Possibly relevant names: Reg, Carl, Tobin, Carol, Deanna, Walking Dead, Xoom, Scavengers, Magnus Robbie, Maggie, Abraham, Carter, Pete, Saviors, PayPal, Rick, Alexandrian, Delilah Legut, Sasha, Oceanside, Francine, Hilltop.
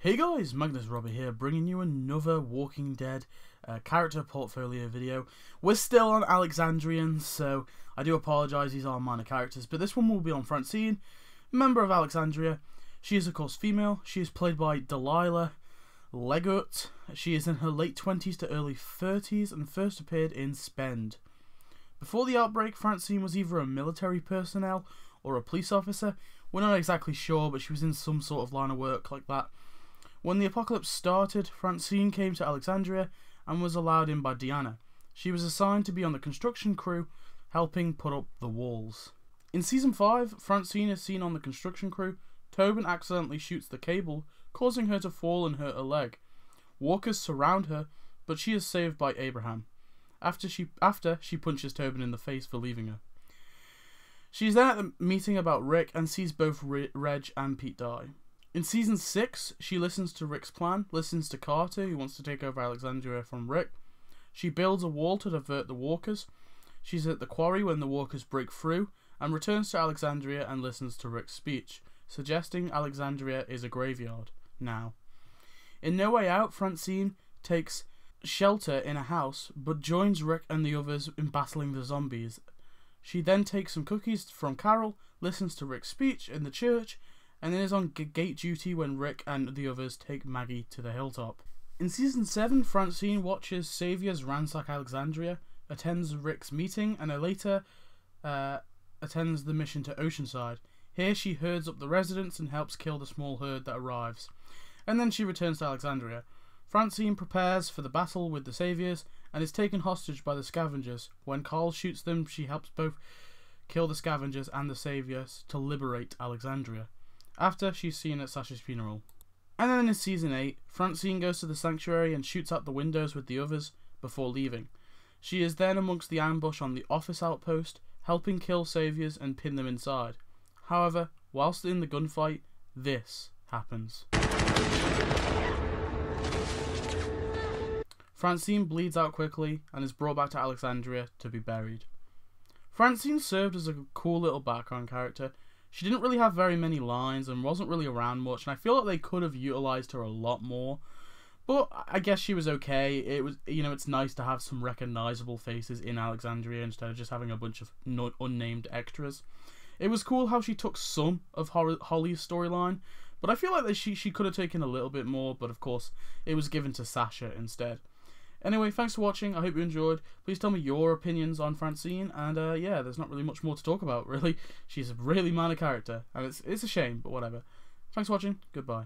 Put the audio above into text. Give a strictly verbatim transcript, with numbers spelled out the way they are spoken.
Hey guys, Magnus Robbie here, bringing you another Walking Dead uh, character portfolio video. We're still on Alexandrian, so I do apologise, these are minor characters, but this one will be on Francine, member of Alexandria. She is of course female. She is played by Delilah Legut. She is in her late twenties to early thirties and first appeared in Spend. Before the outbreak, Francine was either a military personnel or a police officer. We're not exactly sure, but she was in some sort of line of work like that. When the apocalypse started, Francine came to Alexandria and was allowed in by Deanna. She was assigned to be on the construction crew, helping put up the walls. In Season five, Francine is seen on the construction crew. Tobin accidentally shoots the cable, causing her to fall and hurt her leg. Walkers surround her, but she is saved by Abraham, after she, after she punches Tobin in the face for leaving her. She is then at the meeting about Rick and sees both Reg and Pete die. In Season six, she listens to Rick's plan, listens to Carter, who wants to take over Alexandria from Rick. She builds a wall to divert the walkers. She's at the quarry when the walkers break through, and returns to Alexandria and listens to Rick's speech, suggesting Alexandria is a graveyard now. In No Way Out, Francine takes shelter in a house, but joins Rick and the others in battling the zombies. She then takes some cookies from Carol, listens to Rick's speech in the church, and then is on gate duty when Rick and the others take Maggie to the hilltop. In Season seven, Francine watches Saviors ransack Alexandria, attends Rick's meeting, and later uh, attends the mission to Oceanside. Here she herds up the residents and helps kill the small herd that arrives, and then she returns to Alexandria. Francine prepares for the battle with the Saviors and is taken hostage by the Scavengers. When Carl shoots them, she helps both kill the Scavengers and the Saviors to liberate Alexandria. After she's seen at Sasha's funeral. And then in Season eight, Francine goes to the sanctuary and shoots out the windows with the others before leaving. She is then amongst the ambush on the office outpost, helping kill Saviors and pin them inside. However, whilst in the gunfight, this happens. Francine bleeds out quickly and is brought back to Alexandria to be buried. Francine served as a cool little background character. She didn't really have very many lines and wasn't really around much, and I feel like they could have utilised her a lot more. But I guess she was okay. It was, you know, it's nice to have some recognisable faces in Alexandria instead of just having a bunch of no unnamed extras. It was cool how she took some of Holly's storyline, but I feel like that she, she could have taken a little bit more, but of course it was given to Sasha instead. Anyway, thanks for watching. I hope you enjoyed. Please tell me your opinions on Francine. And uh, yeah, there's not really much more to talk about, really. She's a really minor character, and it's, it's a shame, but whatever. Thanks for watching. Goodbye.